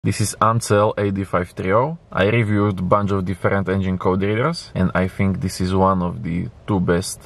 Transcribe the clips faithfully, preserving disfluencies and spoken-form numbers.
This is Ancel A D five thirty. I reviewed a bunch of different engine code readers and I think this is one of the two best.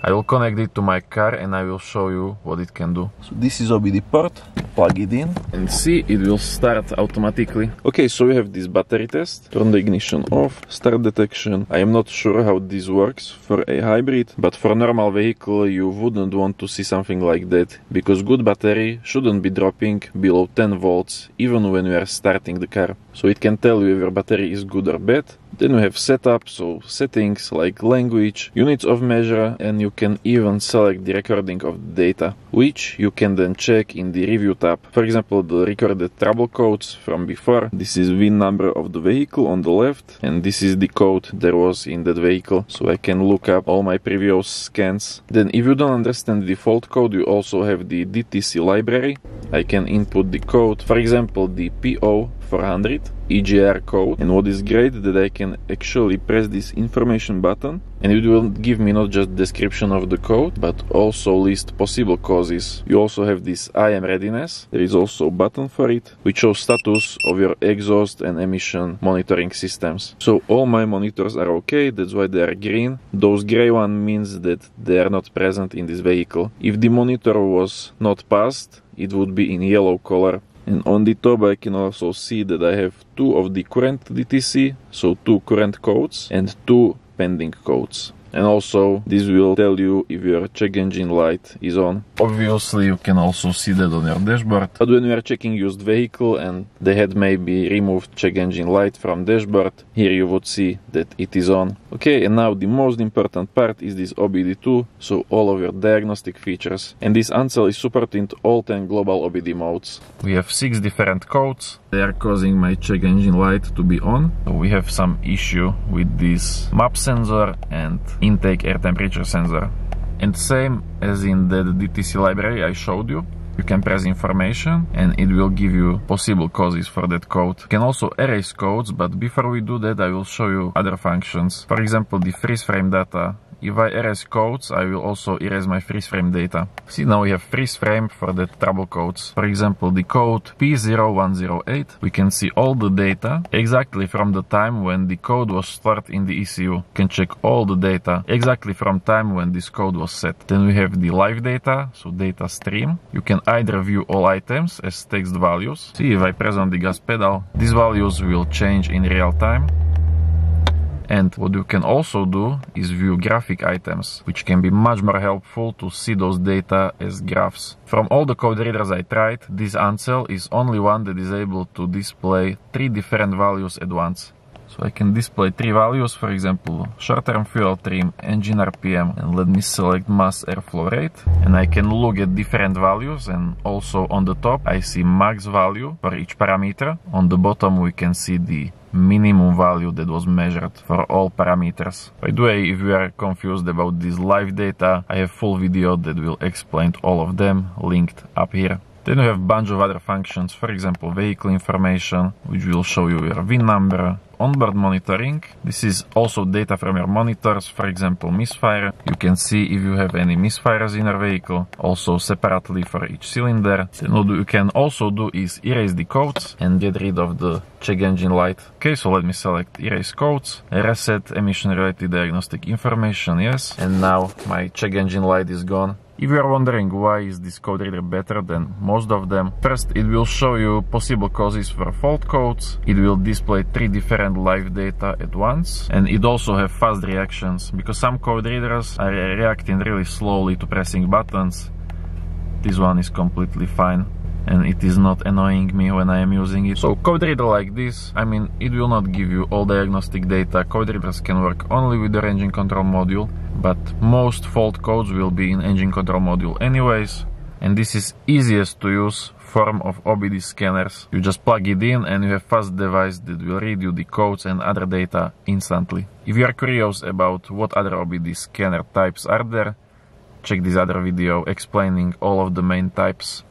I will connect it to my car and I will show you what it can do. So this is O B D port, plug it in and see, it will start automatically. Okay, so we have this battery test, turn the ignition off, start detection. I am not sure how this works for a hybrid, but for a normal vehicle you wouldn't want to see something like that, because good battery shouldn't be dropping below ten volts even when we are starting the car. So it can tell you if your battery is good or bad. Then we have setup, so settings like language, units of measure, and you can even select the recording of the data, which you can then check in the review tab. For example, the recorded trouble codes from before. This is V I N number of the vehicle on the left, and this is the code there was in that vehicle, so I can look up all my previous scans. Then if you don't understand the default code, you also have the D T C library. I can input the code, for example the P zero four hundred E G R code, and what is great that I can actually press this information button and it will give me not just description of the code but also list possible causes. You also have this I M readiness, there is also a button for it which shows status of your exhaust and emission monitoring systems. So all my monitors are okay, that's why they are green. Those grey one means that they are not present in this vehicle. If the monitor was not passed, it would be in yellow color. And on the top I can also see that I have two of the current D T C, so two current codes and two pending codes. And also this will tell you if your check engine light is on. Obviously you can also see that on your dashboard, but when we are checking used vehicle and they had maybe removed check engine light from dashboard, here you would see that it is on. Okay, and now the most important part is this O B D two, so all of your diagnostic features. And this Ancel is supporting all ten global O B D modes. We have six different codes. They are causing my check engine light to be on. So we have some issue with this map sensor and intake air temperature sensor. And same as in the D T C library I showed you, you can press information and it will give you possible causes for that code. You can also erase codes, but before we do that I will show you other functions. For example, the freeze frame data. If I erase codes, I will also erase my freeze frame data. See, now we have freeze frame for the trouble codes. For example, the code P zero one zero eight. We can see all the data exactly from the time when the code was stored in the E C U. You can check all the data exactly from time when this code was set. Then we have the live data, so data stream. You can either view all items as text values. See, if I press on the gas pedal, these values will change in real time. And what you can also do is view graphic items, which can be much more helpful to see those data as graphs. From all the code readers I tried, this Ancel is only one that is able to display three different values at once. So I can display three values, for example, short-term fuel trim, engine R P M, and let me select mass airflow rate. And I can look at different values, and also on the top I see max value for each parameter. On the bottom we can see the minimum value that was measured for all parameters. By the way, if you are confused about this live data, I have full video that will explain all of them, linked up here. Then we have a bunch of other functions, for example vehicle information, which will show you your V I N number. Onboard monitoring, this is also data from your monitors, for example misfire. You can see if you have any misfires in your vehicle, also separately for each cylinder. Then what you can also do is erase the codes and get rid of the check engine light. Okay, so let me select erase codes, reset emission related diagnostic information, yes. And now my check engine light is gone. If you are wondering why is this code reader better than most of them, first it will show you possible causes for fault codes, it will display three different live data at once, and it also have fast reactions, because some code readers are reacting really slowly to pressing buttons. This one is completely fine and it is not annoying me when I am using it. So code reader like this, I mean, it will not give you all diagnostic data. Code readers can work only with the engine control module, but most fault codes will be in engine control module anyways. And this is easiest to use form of O B D scanners. You just plug it in and you have fast device that will read you the codes and other data instantly. If you are curious about what other O B D scanner types are there, check this other video explaining all of the main types.